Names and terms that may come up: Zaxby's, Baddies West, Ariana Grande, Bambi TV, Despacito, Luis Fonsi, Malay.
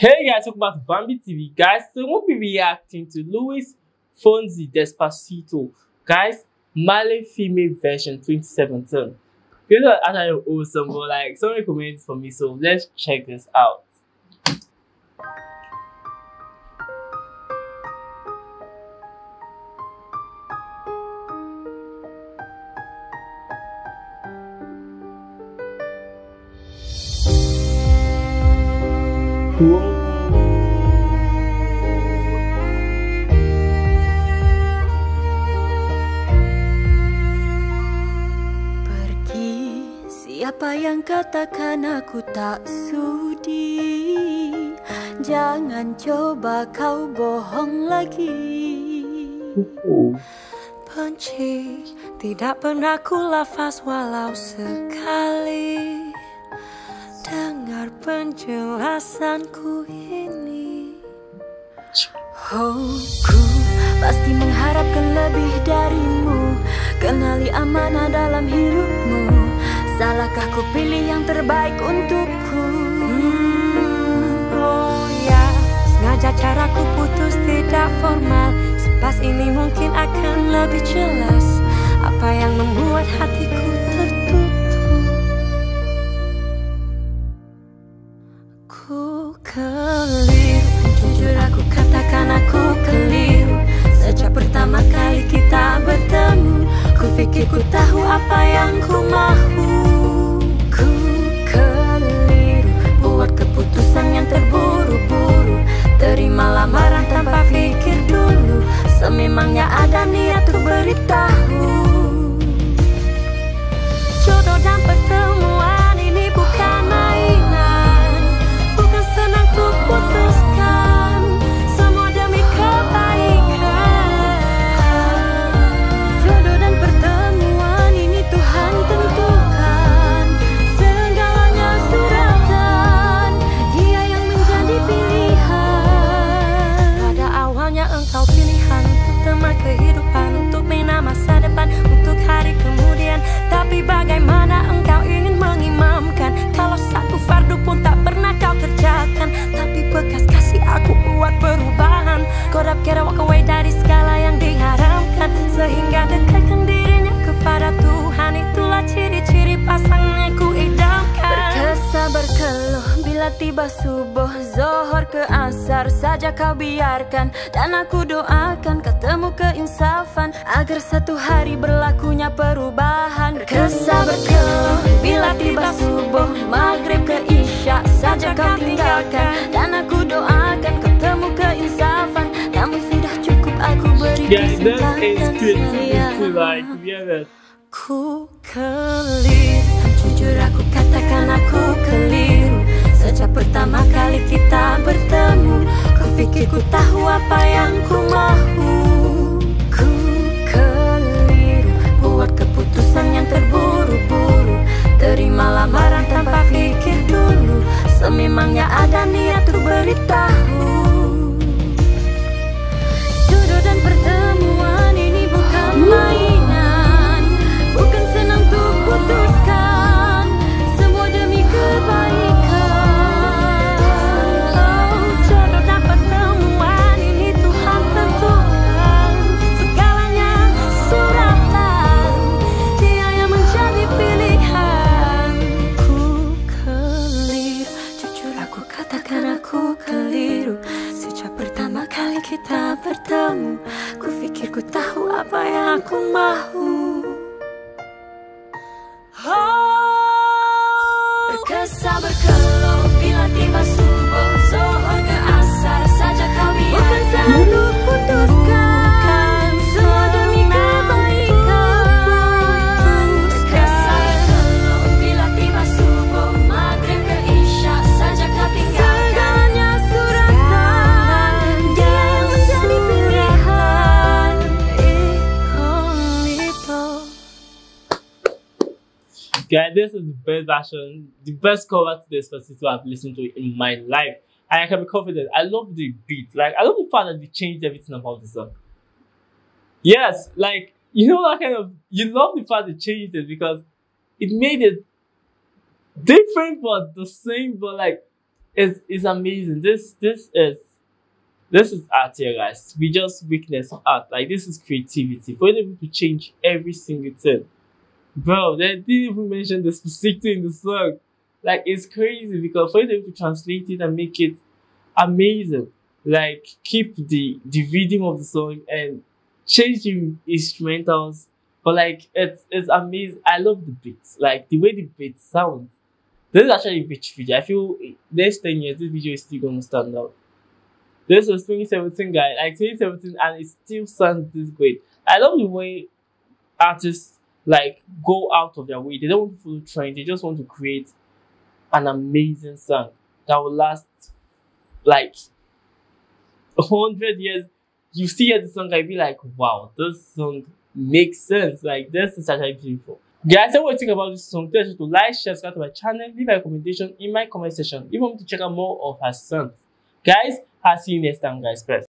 Hey guys, welcome back to Bambi TV. Guys, so we'll be reacting to Luis Fonsi Despacito, guys, Malay female version 2017. This was actually awesome, but like so many comments for me, so let's check this out. Cool. Siapa yang katakan aku tak sudi? Jangan coba kau bohong lagi. Benci tidak pernah ku lafaz walau sekali. Dengar penjelasanku ini. Oh, ku pasti mengharapkan lebih darimu. Kenali amanah dalam hidupmu. Salahkah ku pilih yang terbaik untukku? Oh ya, sengaja caraku putus tidak formal. Sepas ini mungkin akan lebih jelas apa yang membuat hatiku tertutup. Ku keliru, jujur aku katakan aku keliru. Sejak pertama kali kita bertemu, ku pikir ku tahu apa yang ku mahu. Memangnya ada niat ku beritahu. Jodoh dan pertemuan ini bukan mainan. Bukan senang ku putuskan. Semua demi kebaikan. Jodoh dan pertemuan ini Tuhan tentukan. Segalanya suratan. Dia yang menjadi pilihan. Pada awalnya engkau pilihan. Teman kehidupan untuk bina masa depan, untuk hari kemudian. Tapi bagaimana engkau ingin mengimamkan kalau satu fardu pun tak pernah kau kerjakan? Tapi bekas kasih aku buat perubahan. Kau tak kira walk away dari segala yang diharamkan, sehingga dekatkan dirinya kepada Tuhan. Itulah ciri-ciri pasangan yang ku idamkan. Berkesa berkeluh bila tiba subuh, zohor ke asar saja kau biarkan. Dan aku doakan ketemu keinsafan, agar satu hari berlakunya perubahan. Berkesa berkeluh bila tiba subuh, maghrib ke isya saja kau tinggalkan. Dan aku doakan ketemu keinsafan, namun sudah cukup aku beri kesempatan. Ku keliru, jujur aku katakan aku keliru. Sejak pertama kali kita bertemu, ku pikir ku tahu apa yang ku mahu. Ku keliru, buat keputusan yang terburu-buru. Terima lamaran tanpa pikir dulu. Sememangnya ada niat ku beritahu. Jodoh dan pertemuan ini bukan mainan. Bukan senang ku putuskan. Semua demi kebaikan. Kita bertemu, ku pikir ku tahu apa yang aku mahu. Oh, berkesa berkeluh bila tiba subuh, zuhur ke asar saja kau biarkan. Bukan salah ku putuskan. Guys, this is the best version, the best cover to Despacito I've listened to in my life. And I can be confident. I love the beat. Like, I love the fact that they changed everything about the song. Yes, like, you know that kind of, you love the fact they changed it because it made it different but the same, but like, It's amazing. This is art here, guys. We just witness art. Like, this is creativity. For them to change every single thing. Bro, they didn't even mention Despacito in the song. Like, it's crazy because for them to translate it and make it amazing. Like, keep the rhythm of the song and change the instrumentals. But, like, it's amazing. I love the beats. Like, the way the beats sound. This is actually a rich video. I feel next 10 years, this video is still going to stand out. This was 2017, guys. Like, 2017, and it still sounds this great. I love the way artists, like, go out of their way. They don't want to follow trend. They just want to create an amazing song that will last, like, 100 years. You see the song, I be like, wow, this song makes sense. Like, this is actually beautiful. Guys, tell me what you think about this song. Tell us to like, share, subscribe to my channel, leave a recommendation in my comment section. If you want to check out more of her songs, guys, I'll see you next time, guys. Bye.